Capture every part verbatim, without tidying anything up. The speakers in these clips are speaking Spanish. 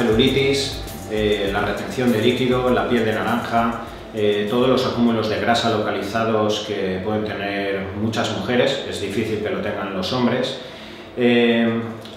celulitis, eh, la retención de líquido, la piel de naranja, eh, todos los acúmulos de grasa localizados que pueden tener muchas mujeres, es difícil que lo tengan los hombres. Eh,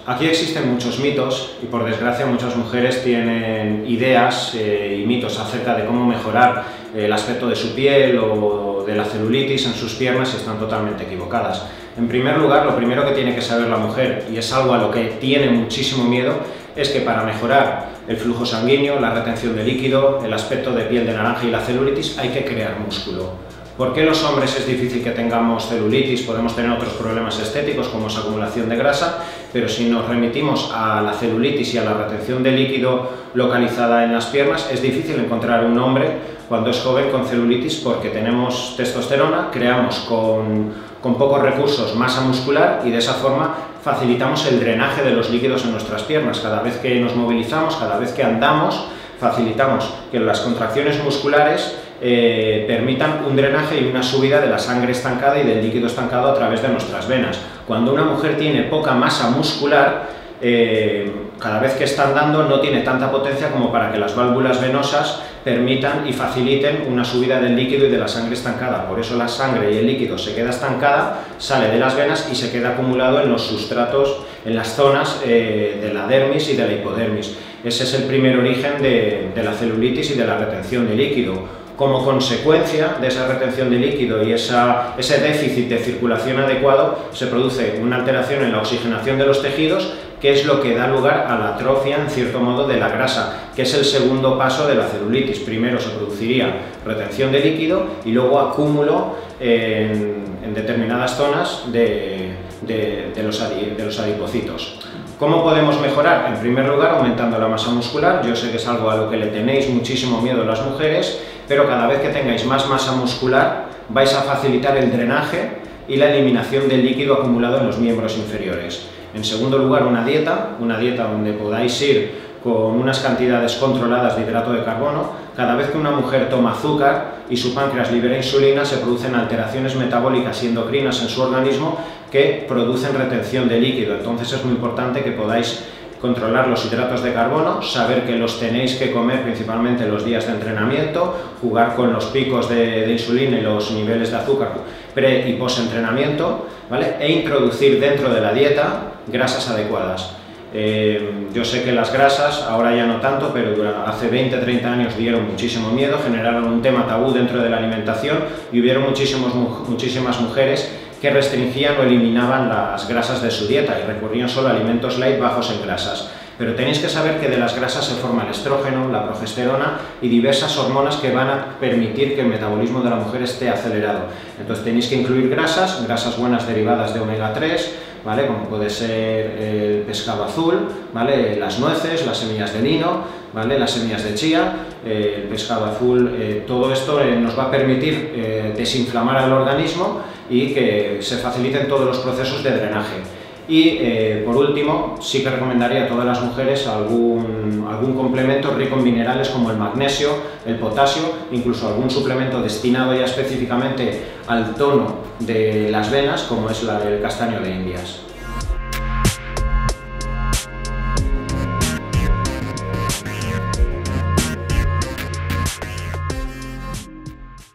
aquí existen muchos mitos y por desgracia muchas mujeres tienen ideas eh, y mitos acerca de cómo mejorar el aspecto de su piel o de la celulitis en sus piernas y están totalmente equivocadas. En primer lugar, lo primero que tiene que saber la mujer, y es algo a lo que tiene muchísimo miedo, es que para mejorar el flujo sanguíneo, la retención de líquido, el aspecto de piel de naranja y la celulitis hay que crear músculo. ¿Por qué los hombres es difícil que tengamos celulitis? Podemos tener otros problemas estéticos como es acumulación de grasa, pero si nos remitimos a la celulitis y a la retención de líquido localizada en las piernas, es difícil encontrar un hombre cuando es joven con celulitis porque tenemos testosterona, creamos con, con pocos recursos masa muscular y de esa forma facilitamos el drenaje de los líquidos en nuestras piernas. Cada vez que nos movilizamos, cada vez que andamos, facilitamos que las contracciones musculares Eh, permitan un drenaje y una subida de la sangre estancada y del líquido estancado a través de nuestras venas. Cuando una mujer tiene poca masa muscular, eh, cada vez que está andando no tiene tanta potencia como para que las válvulas venosas permitan y faciliten una subida del líquido y de la sangre estancada. Por eso la sangre y el líquido se queda estancada, sale de las venas y se queda acumulado en los sustratos, en las zonas eh, de la dermis y de la hipodermis. Ese es el primer origen de, de la celulitis y de la retención de líquido. Como consecuencia de esa retención de líquido y esa, ese déficit de circulación adecuado, se produce una alteración en la oxigenación de los tejidos, que es lo que da lugar a la atrofia, en cierto modo, de la grasa, que es el segundo paso de la celulitis. Primero se produciría retención de líquido y luego acúmulo en, en determinadas zonas de, de, de, los adi, de los adipocitos. ¿Cómo podemos mejorar? En primer lugar, aumentando la masa muscular. Yo sé que es algo a lo que le tenéis muchísimo miedo a las mujeres, pero cada vez que tengáis más masa muscular vais a facilitar el drenaje y la eliminación del líquido acumulado en los miembros inferiores. En segundo lugar, una dieta, una dieta donde podáis ir con unas cantidades controladas de hidrato de carbono. Cada vez que una mujer toma azúcar y su páncreas libera insulina, se producen alteraciones metabólicas y endocrinas en su organismo que producen retención de líquido. Entonces es muy importante que podáis controlar los hidratos de carbono, saber que los tenéis que comer principalmente los días de entrenamiento, jugar con los picos de, de insulina y los niveles de azúcar pre y post entrenamiento, ¿vale? E introducir dentro de la dieta grasas adecuadas. Eh, yo sé que las grasas, ahora ya no tanto, pero durante, hace veinte a treinta años dieron muchísimo miedo, generaron un tema tabú dentro de la alimentación y hubieron muchísimos, muchísimas mujeres que restringían o eliminaban las grasas de su dieta y recurrían solo a alimentos light bajos en grasas. Pero tenéis que saber que de las grasas se forma el estrógeno, la progesterona y diversas hormonas que van a permitir que el metabolismo de la mujer esté acelerado. Entonces tenéis que incluir grasas, grasas buenas derivadas de omega tres, ¿vale? Como puede ser el pescado azul, ¿vale? Las nueces, las semillas de lino, ¿vale? Las semillas de chía, eh, el pescado azul, eh, todo esto eh, nos va a permitir eh, desinflamar al organismo y que se faciliten todos los procesos de drenaje. Y eh, por último, sí que recomendaría a todas las mujeres algún, algún complemento rico en minerales como el magnesio, el potasio, incluso algún suplemento destinado ya específicamente al tono de las venas como es la del castaño de Indias.